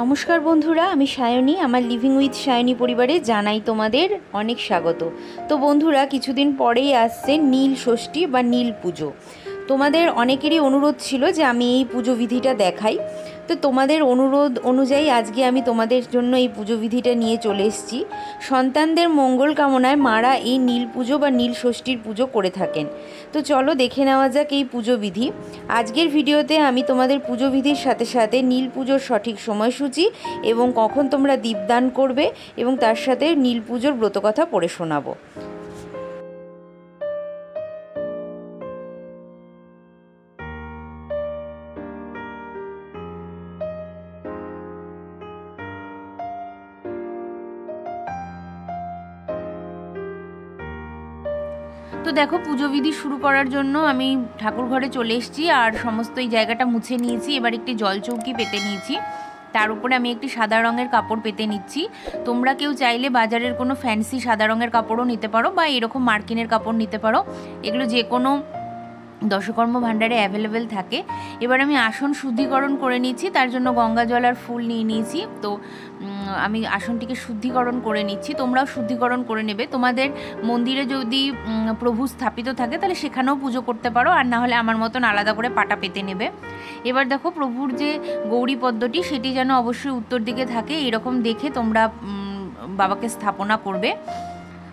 নমস্কার বন্ধুরা, আমি সায়নী। আমার লিভিং উইথ সায়নী পরিবারে জানাই তোমাদের অনেক স্বাগত। তো বন্ধুরা, কিছুদিন পরেই আসছে নীল ষষ্ঠী বা নীল পুজো। তোমাদের অনেকেরই অনুরোধ ছিল যে আমি এই পুজো বিধিটা দেখাই। তো তোমাদের অনুরোধ অনুযায়ী আজকে আমি তোমাদের জন্য এই পুজো বিধিটা নিয়ে চলে এসেছি। সন্তানদের মঙ্গল কামনায় মারা এই নীল পুজো বা নীল ষষ্ঠীর পুজো করে থাকেন। তো চলো দেখে নেওয়া যাক এই পুজো বিধি। আজকের ভিডিওতে আমি তোমাদের পুজো বিধির সাথে সাথে নীল পুজোর সঠিক সময়সূচি এবং কখন তোমরা দীপদান করবে এবং তার সাথে নীল পুজোর ব্রতকথা পড়ে শোনাবো। তো দেখো, পুজো বিধি শুরু করার জন্য আমি ঠাকুর ঘরে চলে এসেছি আর সমস্ত এই জায়গাটা মুছে নিয়েছি। এবার একটি জলচৌকি পেতে নিয়েছি, তার উপরে আমি একটি সাদা রঙের কাপড় পেতে নিচ্ছি। তোমরা কেউ চাইলে বাজারের কোনো ফ্যান্সি সাদা রঙের কাপড়ও নিতে পারো বা এরকম মার্কিনের কাপড় নিতে পারো, এগুলো যে কোনো দশকর্ম ভাণ্ডারে অ্যাভেলেবেল থাকে। এবার আমি আসন শুদ্ধিকরণ করে নিয়েছি, তার জন্য গঙ্গা জল আর ফুল নিয়ে নিয়েছি। তো আমি আসনটিকে শুদ্ধিকরণ করে নিচ্ছি, তোমরাও শুদ্ধিকরণ করে নেবে। তোমাদের মন্দিরে যদি প্রভু স্থাপিত থাকে তাহলে সেখানেও পুজো করতে পারো, আর না হলে আমার মতন আলাদা করে পাটা পেতে নেবে। এবার দেখো, প্রভুর যে গৌরী পদ্মটি সেটি যেন অবশ্যই উত্তর দিকে থাকে, এরকম দেখে তোমরা বাবাকে স্থাপনা করবে।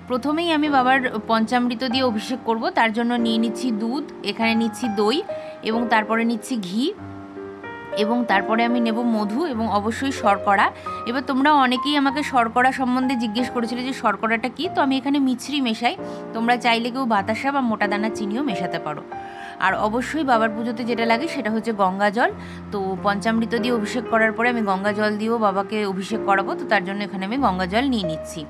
প্রথমেই আমি বাবার পঞ্চামৃত দিয়ে অভিষেক করব, তার জন্য নিয়ে নিচ্ছি দুধ, এখানে নিচ্ছি দই এবং তারপরে নিচ্ছি ঘি এবং তারপরে আমি নেব মধু এবং অবশ্যই শর্করা। এবার তোমরা অনেকেই আমাকে শর্করা সম্বন্ধে জিজ্ঞেস করেছিলে যে শর্করাটা কী, তো আমি এখানে মিছরি মেশাই। তোমরা চাইলে কেউ বাতাসা বা মোটা দানা চিনিও মেশাতে পারো। আর অবশ্যই বাবার পুজোতে যেটা লাগে সেটা হচ্ছে গঙ্গা জল। তো পঞ্চামৃত দিয়ে অভিষেক করার পরে আমি গঙ্গা জল দিয়েও বাবাকে অভিষেক করাবো, তো তার জন্য এখানে আমি গঙ্গা জল নিয়ে নিচ্ছি।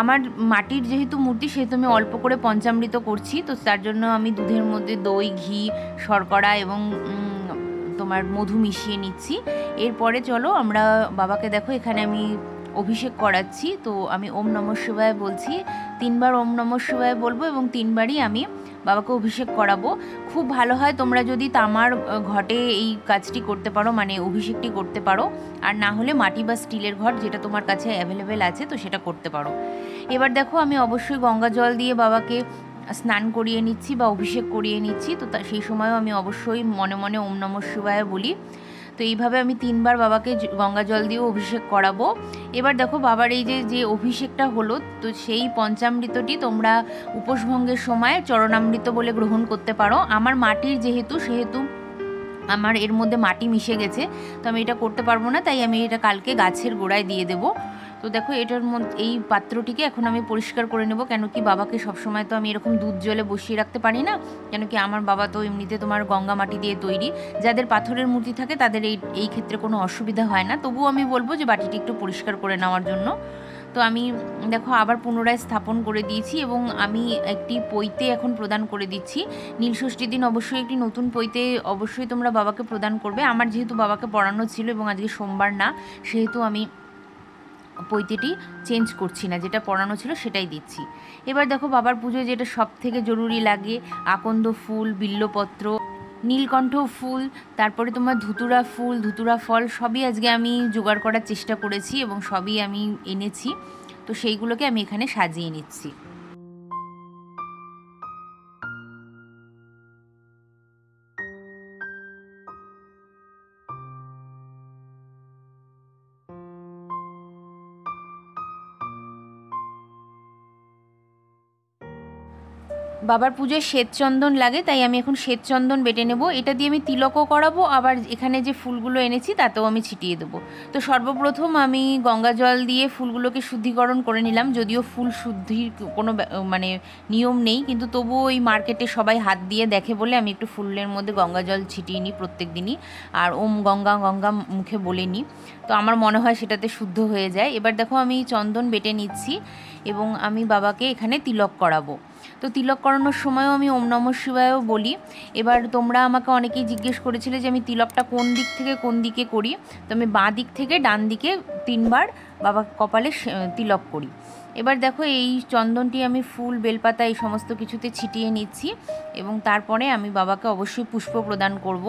আমার মাটির যেহেতু মূর্তি সেহেতু আমি অল্প করে পঞ্চামৃত করছি, তো তার জন্য আমি দুধের মধ্যে দই, ঘি, শর্করা এবং তোমার মধু মিশিয়ে নিচ্ছি। এরপরে চলো আমরা বাবাকে, দেখো এখানে আমি অভিষেক করাচ্ছি। তো আমি ওম নমঃ শিবায় বলছি, তিনবার ওম নমঃ শিবায় বলবো এবং তিনবারই আমি বাবাকে অভিষেক করাবো। খুব ভালো হয় তোমরা যদি তামার ঘটে এই কাজটি করতে পারো, মানে অভিষেকটি করতে পারো, আর না হলে মাটি বা স্টিলের ঘট যেটা তোমার কাছে অ্যাভেলেবেল আছে তো সেটা করতে পারো। এবার দেখো, আমি অবশ্যই গঙ্গা জল দিয়ে বাবাকে স্নান করিয়ে নিচ্ছি বা অভিষেক করিয়ে নিচ্ছি। তো সেই সময়ও আমি অবশ্যই মনে মনে ওম নমঃ শিবায় বলি। তো এইভাবে আমি তিনবার বাবাকে গঙ্গা জল দিয়েও অভিষেক করাবো। এবার দেখো, বাবার এই যে অভিষেকটা হলো, তো সেই পঞ্চামৃতটি তোমরা উপোসভঙ্গের সময় চরণামৃত বলে গ্রহণ করতে পারো। আমার মাটির সেহেতু আমার এর মধ্যে মাটি মিশে গেছে, তো আমি এটা করতে পারবো না, তাই আমি এটা কালকে গাছের গোড়ায় দিয়ে দেবো। তো দেখো, এটার মধ্যে এই পাত্রটিকে এখন আমি পরিষ্কার করে নেব, কেন কি বাবাকে সবসময় তো আমি এরকম দুধ জলে বসিয়ে রাখতে পারি না, কেন কি আমার বাবা তো এমনিতে তোমার গঙ্গা মাটি দিয়ে তৈরি। যাদের পাথরের মূর্তি থাকে তাদের এই ক্ষেত্রে কোনো অসুবিধা হয় না, তবুও আমি বলবো যে বাটিটি একটু পরিষ্কার করে নেওয়ার জন্য। তো আমি দেখো আবার পুনরায় স্থাপন করে দিয়েছি এবং আমি একটি পৈতে এখন প্রদান করে দিচ্ছি। নীলষষ্ঠীর দিন অবশ্যই একটি নতুন পৈতে অবশ্যই তোমরা বাবাকে প্রদান করবে। আমার যেহেতু বাবাকে পড়ানো ছিল এবং আজকে সোমবার না, সেহেতু আমি পৈতেটি চেঞ্জ করছি না, যেটা পরানো ছিল সেটাই দিচ্ছি। এবার দেখো, বাবার পুজোয় যেটা সব থেকে জরুরি লাগে, আকন্দ ফুল, বিল্লপত্র, নীলকণ্ঠ ফুল, তারপরে তোমার ধুতুরা ফুল, ধুতুরা ফল সবই আজকে আমি জোগাড় করার চেষ্টা করেছি এবং সবই আমি এনেছি। তো সেইগুলোকে আমি এখানে সাজিয়ে নিচ্ছি। বাবার পুজোয় শ্বেতচন্দন লাগে, তাই আমি এখন শ্বেতচন্দন বেটে নেব। এটা দিয়ে আমি তিলকও করাবো, আবার এখানে যে ফুলগুলো এনেছি তাতেও আমি ছিটিয়ে দেবো। তো সর্বপ্রথম আমি গঙ্গা জল দিয়ে ফুলগুলোকে শুদ্ধিকরণ করে নিলাম। যদিও ফুল শুদ্ধির কোনো মানে নিয়ম নেই, কিন্তু তবুও এই মার্কেটে সবাই হাত দিয়ে দেখে বলে আমি একটু ফুলের মধ্যে গঙ্গা জল ছিটিয়ে নিই প্রত্যেক দিনই, আর ওম গঙ্গা গঙ্গা মুখে বলে নিই। তো আমার মনে হয় সেটাতে শুদ্ধ হয়ে যায়। এবার দেখো, আমি চন্দন বেটে নিচ্ছি এবং আমি বাবাকে এখানে তিলক করাবো। তো তিলক করানোর সময়ও আমি ওম নমঃ শিবায়ও বলি। এবার তোমরা আমাকে অনেকেই জিজ্ঞেস করেছিলে যে আমি তিলকটা কোন দিক থেকে কোন দিকে করি, তো আমি বাঁ দিক থেকে ডান দিকে তিনবার বাবা কপালে তিলক করি। এবার দেখো এই চন্দনটি আমি ফুল বেলপাতা এই সমস্ত কিছুতে ছিটিয়ে নিচ্ছি এবং তারপরে আমি বাবাকে অবশ্যই পুষ্প প্রদান করব।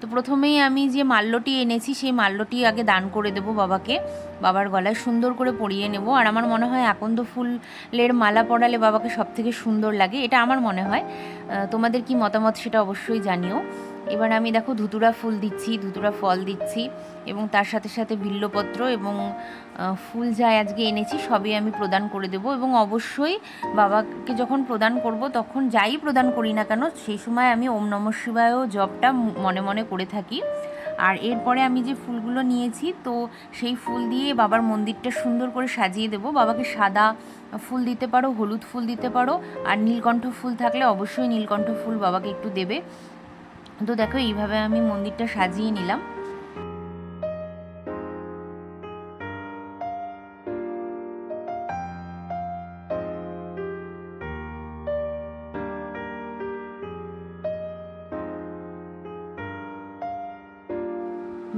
তো প্রথমেই আমি যে মাল্যটি এনেছি সেই মাল্যটি আগে দান করে দেব বাবাকে, বাবার গলায় সুন্দর করে পরিয়ে নেব। আর আমার মনে হয় আকন্দ ফুলের মালা পরালে বাবাকে সবথেকে সুন্দর লাগে, এটা আমার মনে হয়। তোমাদের কি মতামত সেটা অবশ্যই জানিও। এবার আমি দেখো ধুতুরা ফুল দিচ্ছি, ধুতুরা ফল দিচ্ছি এবং তার সাথে সাথে বিল্লপত্র এবং ফুল যা আজকে এনেছি সবই আমি প্রদান করে দেব। এবং অবশ্যই বাবাকে যখন প্রদান করব তখন যাই প্রদান করি না কেন সেই সময় আমি ওম নমঃ শিবায় জপটা মনে মনে করে থাকি। আর এরপরে আমি যে ফুলগুলো নিয়েছি তো সেই ফুল দিয়ে বাবার মন্দিরটা সুন্দর করে সাজিয়ে দেব। বাবাকে সাদা ফুল দিতে পারো, হলুদ ফুল দিতে পারো, আর নীলকণ্ঠ ফুল থাকলে অবশ্যই নীলকণ্ঠ ফুল বাবাকে একটু দেবে। তো দেখো এইভাবে আমি মন্দিরটা সাজিয়ে নিলাম।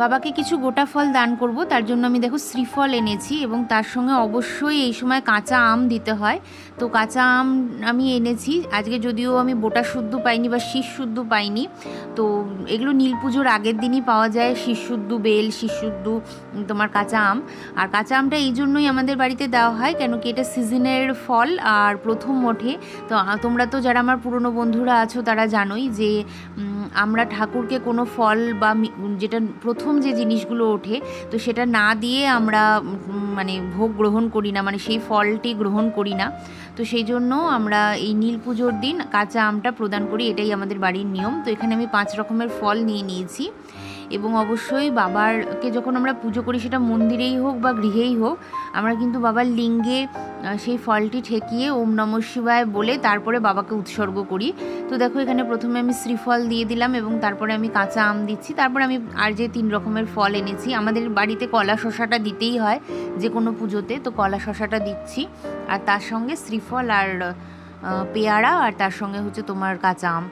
বাবাকে কিছু গোটা ফল দান করব, তার জন্য আমি দেখো শ্রীফল এনেছি এবং তার সঙ্গে অবশ্যই এই সময় কাঁচা আম দিতে হয়। তো কাঁচা আম আমি এনেছি আজকে, যদিও আমি বোটা শুদ্ধ পাইনি বা শীষ শুদ্ধ পাইনি। তো এগুলো নীল পুজোর আগের দিনই পাওয়া যায়, শীষ শুদ্ধ বেল, শীষ শুদ্ধ তোমার কাঁচা আম। আর কাঁচা আমটা এই জন্যই আমাদের বাড়িতে দেওয়া হয় কেন কি এটা সিজনের ফল আর প্রথম ওঠে। তো তোমরা তো যারা আমার পুরনো বন্ধুরা আছো তারা জানোই যে আমরা ঠাকুরকে কোনো ফল বা যেটা প্রথম যে জিনিসগুলো ওঠে তো সেটা না দিয়ে আমরা মানে ভোগ গ্রহণ করি না, মানে সেই ফলটি গ্রহণ করি না। তো সেই জন্য আমরা এই নীল পুজোর দিন কাঁচা আমটা প্রদান করি, এটাই আমাদের বাড়ির নিয়ম। তো এখানে আমি 5 রকমের ফল নিয়ে নিয়েছি এবং অবশ্যই বাবারকে যখন আমরা পুজো করি সেটা মন্দিরেই হোক বা গৃহেই হোক আমরা কিন্তু বাবার লিঙ্গে সেই ফলটি ঠেকিয়ে ওম নমঃ শিবায় বলে তারপরে বাবাকে উৎসর্গ করি। তো দেখো এখানে প্রথমে আমি শ্রীফল দিয়ে দিলাম এবং তারপরে আমি কাঁচা আম দিচ্ছি, তারপরে আমি আর যে 3 রকমের ফল এনেছি। আমাদের বাড়িতে কলা শশাটা দিতেই হয় যে কোনো পুজোতে, তো কলা শশাটা দিচ্ছি আর তার সঙ্গে শ্রীফল আর পেয়ারা আর তার সঙ্গে হচ্ছে তোমার কাঁচা আম।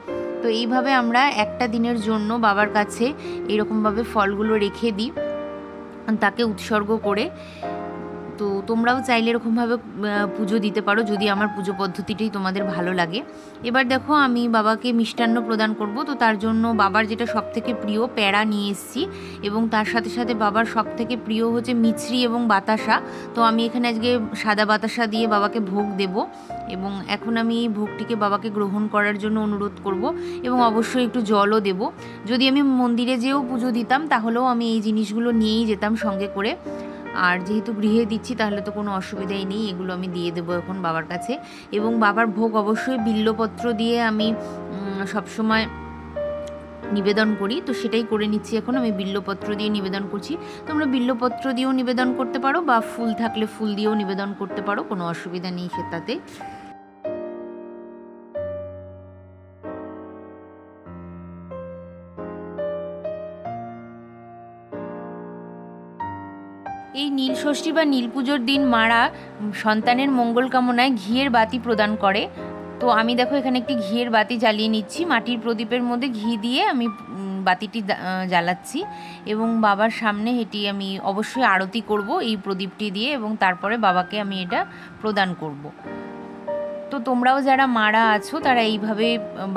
তো এইভাবে আমরা একটা দিনের জন্য বাবার কাছে এরকমভাবে ফলগুলো রেখে দিই তাকে উৎসর্গ করে। তো তোমরাও চাইলে এরকমভাবে পুজো দিতে পারো যদি আমার পুজো পদ্ধতিটি তোমাদের ভালো লাগে। এবার দেখো আমি বাবাকে মিষ্টান্ন প্রদান করব, তো তার জন্য বাবার যেটা সবথেকে প্রিয় প্যারা নিয়ে এসেছি এবং তার সাথে সাথে বাবার সবথেকে প্রিয় হচ্ছে মিছরি এবং বাতাসা। তো আমি এখানে আজকে সাদা বাতাসা দিয়ে বাবাকে ভোগ দেব এবং এখন আমি এই ভোগটিকে বাবাকে গ্রহণ করার জন্য অনুরোধ করব এবং অবশ্যই একটু জলও দেব। যদি আমি মন্দিরে যেও পুজো দিতাম তাহলেও আমি এই জিনিসগুলো নিয়েই যেতাম সঙ্গে করে, আর যেহেতু গৃহে দিচ্ছি তাহলে তো কোনো অসুবিধাই নেই, এগুলো আমি দিয়ে দেবো এখন বাবার কাছে। এবং বাবার ভোগ অবশ্যই বিল্লপত্র দিয়ে আমি সবসময় নিবেদন করি, তো সেটাই করে নিচ্ছি এখন। আমি বিল্লপত্র দিয়ে নিবেদন করছি, তোমরা বিল্লপত্র দিয়েও নিবেদন করতে পারো বা ফুল থাকলে ফুল দিয়েও নিবেদন করতে পারো, কোনো অসুবিধা নেই সেটাতে। এই নীল ষষ্ঠী বা নীল পুজোর দিন মারা সন্তানের মঙ্গল কামনায় ঘিয়ের বাতি প্রদান করে। তো আমি দেখো এখানে একটি ঘিয়ের বাতি জ্বালিয়ে নিচ্ছি, মাটির প্রদীপের মধ্যে ঘি দিয়ে আমি বাতিটি জ্বালাচ্ছি এবং বাবার সামনে এটি আমি অবশ্যই আরতি করব এই প্রদীপটি দিয়ে এবং তারপরে বাবাকে আমি এটা প্রদান করব। তো তোমরাও যারা মারা আছো তারা এইভাবে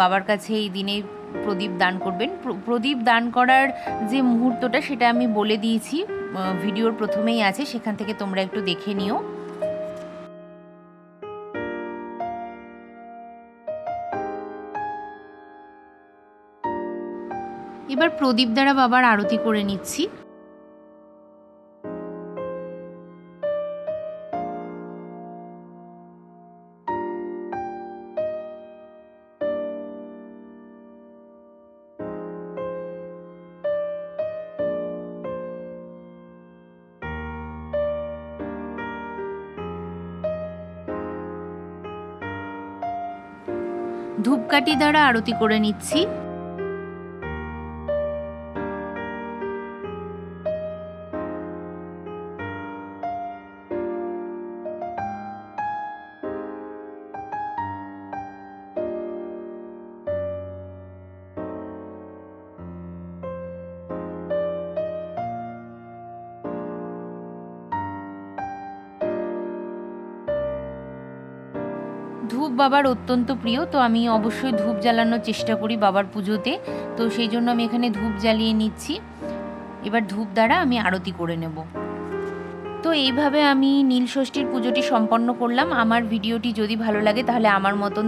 বাবার কাছে এই দিনে প্রদীপ দান করবেন। প্রদীপ দান করার যে মুহূর্তটা সেটা আমি বলে দিয়েছি, ভিডিওর প্রথমেই আছে, সেখান থেকে তোমরা একটু দেখে নিও। এবার প্রদীপ দ্বারা বাবার আরতি করে নিচ্ছি। ধূপকাঠি দ্বারা আরতি করে নিচ্ছি। ধূপ বাবার অত্যন্ত প্রিয়, তো আমি অবশ্যই ধূপ জ্বালানোর চেষ্টা করি বাবার পুজোতে, তো সেই জন্য আমি এখানে ধূপ জ্বালিয়ে নিচ্ছি। এবার ধূপ দ্বারা আমি আরতি করে নেব। তো এইভাবে আমি নীল ষষ্ঠীর পুজোটি সম্পন্ন করলাম। আমার ভিডিওটি যদি ভালো লাগে তাহলে আমার মতন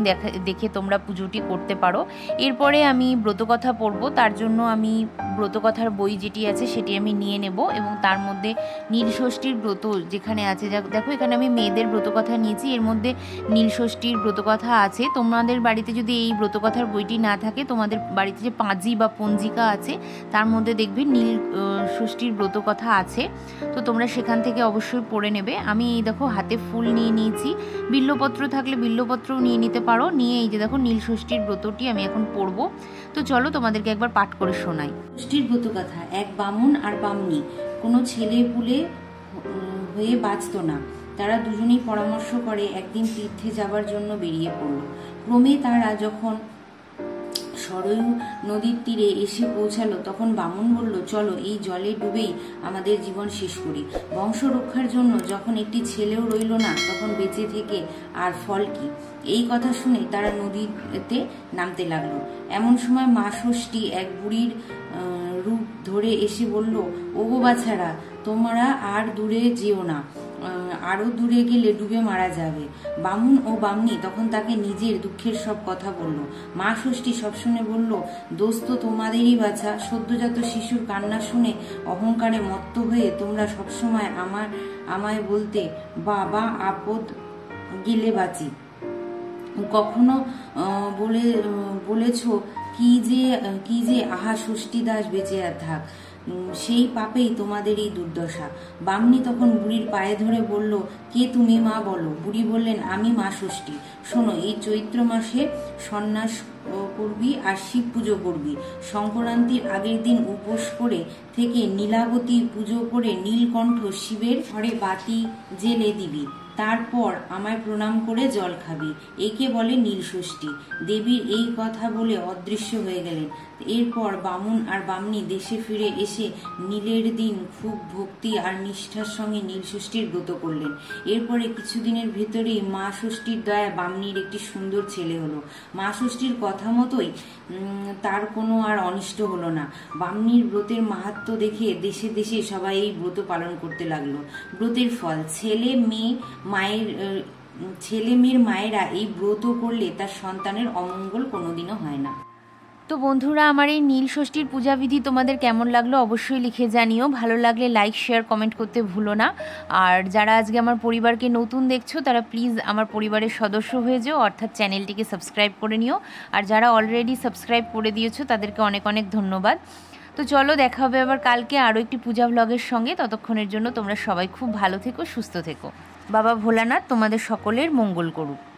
দেখে তোমরা পুজোটি করতে পারো। এরপরে আমি ব্রতকথা পড়ব, তার জন্য আমি ব্রতকথার বই যেটি আছে সেটি আমি নিয়ে নেব এবং তার মধ্যে নীল ষষ্ঠীর ব্রত যেখানে আছে, দেখো এখানে আমি মেয়েদের ব্রতকথা নিয়েছি, এর মধ্যে নীল ষষ্ঠীর ব্রতকথা আছে। তোমাদের বাড়িতে যদি এই ব্রতকথার বইটি না থাকে, তোমাদের বাড়িতে যে পাঁজি বা পঞ্জিকা আছে তার মধ্যে দেখবে নীল ষষ্ঠীর ব্রতকথা আছে, তো তোমরা সেখান থেকে অবশ্যই পড়ে নেবে। আমি এই দেখো হাতে ফুল নিয়ে নিয়েছি, বিল্লপত্র থাকলে বিল্লপত্রও নিয়ে নিতে পারো। নিয়ে এই যে দেখো নীল ষষ্ঠীর ব্রতটি আমি এখন পড়ব, তো চলো তোমাদেরকে একবার পাঠ করে শোনাই। ষষ্ঠীর ব্রতকথা। এক বামুন আর বামুনি কোনো ছেলে পুলে হয়ে বাঁচত না। তারা দুজনেই পরামর্শ করে একদিন তীর্থে যাবার জন্য বেরিয়ে পড়ল। ক্রমে তারা যখন সরয়ু নদীর তীরে এসে পৌঁছালো তখন বামুন বলল, চলো এই জলে ডুবেই আমাদের জীবন শেষ করি। বংশ রক্ষার জন্য যখন একটি ছেলেও রইল না তখন বেঁচে থেকে আর ফল কি। এই কথা শুনে তারা নদীতে নামতে লাগলো। এমন সময় মা ষষ্ঠী এক বুড়ির রূপ ধরে এসে বলল, ওগো বাছারা, তোমরা আর দূরে যেও না, আরও দূরে গেলে ডুবে মারা যাবে। বামুন ও বামনি তখন তাকে নিজের দুঃখের সব কথা বলল। মা ষষ্ঠী সব শুনে বলল, দোস্ত তোমাদেরই বাছা, সদ্যজাত শিশুর কান্না শুনে অহংকারে মত্ত হয়ে তোমরা সবসময় আমায় বলতে বাবা আপদ গেলে বাঁচি, কখনো বলেছ কি যে আহা ষষ্ঠী দাস বেঁচে আর থাক, সেই পাপেই তোমাদের এই দুর্দশা। বামনি তখন বুড়ির পায়ে ধরে বলল, কে তুমি মা বলো। বুড়ি বললেন, আমি মা ষষ্ঠী। শোনো, এই চৈত্র মাসে সন্ন্যাস করবি আর শিব পুজো করবি। সংক্রান্তির আগের দিন উপোস করে থেকে নীলাবতী পুজো করে নীলকণ্ঠ শিবের ঘরে বাতি জেলে দিবি, তারপর আমায় প্রণাম করে জল খাবি। একে বলে নীল ষষ্ঠী। দেবীর এই কথা বলে অদৃশ্য হয়ে গেলেন। এরপর বামুন আর বামনি দেশে ফিরে এসে নীলের দিন খুব ভক্তি আর নিষ্ঠার সঙ্গে নীল ষষ্ঠীর ব্রত করলেন। এরপরে কিছুদিনের ভেতরেই মা ষষ্ঠীর দয়া বামনির একটি সুন্দর ছেলে হলো। মা ষষ্ঠীর কথা মতোই তার কোনো আর অনিষ্ট হলো না। বামনির ব্রতের মাহাত্ম্য দেখে দেশে দেশে সবাই এই ব্রত পালন করতে লাগলো। ব্রতের ফল, ছেলে মেয়ের মায়েরা এই ব্রত করলে তার সন্তানের অমঙ্গল কোনোদিনও হয় না। তো বন্ধুরা, আমার এই নীল ষষ্ঠীর পূজাবিধি তোমাদের কেমন লাগলো অবশ্যই লিখে জানিও। ভালো লাগলে লাইক শেয়ার কমেন্ট করতে ভুলো না। আর যারা আজকে আমার পরিবারকে নতুন দেখছো তারা প্লিজ আমার পরিবারের সদস্য হয়ে যেও, অর্থাৎ চ্যানেলটিকে সাবস্ক্রাইব করে নিও। আর যারা অলরেডি সাবস্ক্রাইব করে দিয়েছো তাদেরকে অনেক অনেক ধন্যবাদ। তো চলো, দেখা হবে আবার কালকে আরও একটি পূজা ব্লগের সঙ্গে। ততক্ষণের জন্য তোমরা সবাই খুব ভালো থেকো, সুস্থ থেকো। বাবা ভোলানাথ তোমাদের সকলের মঙ্গল করুক।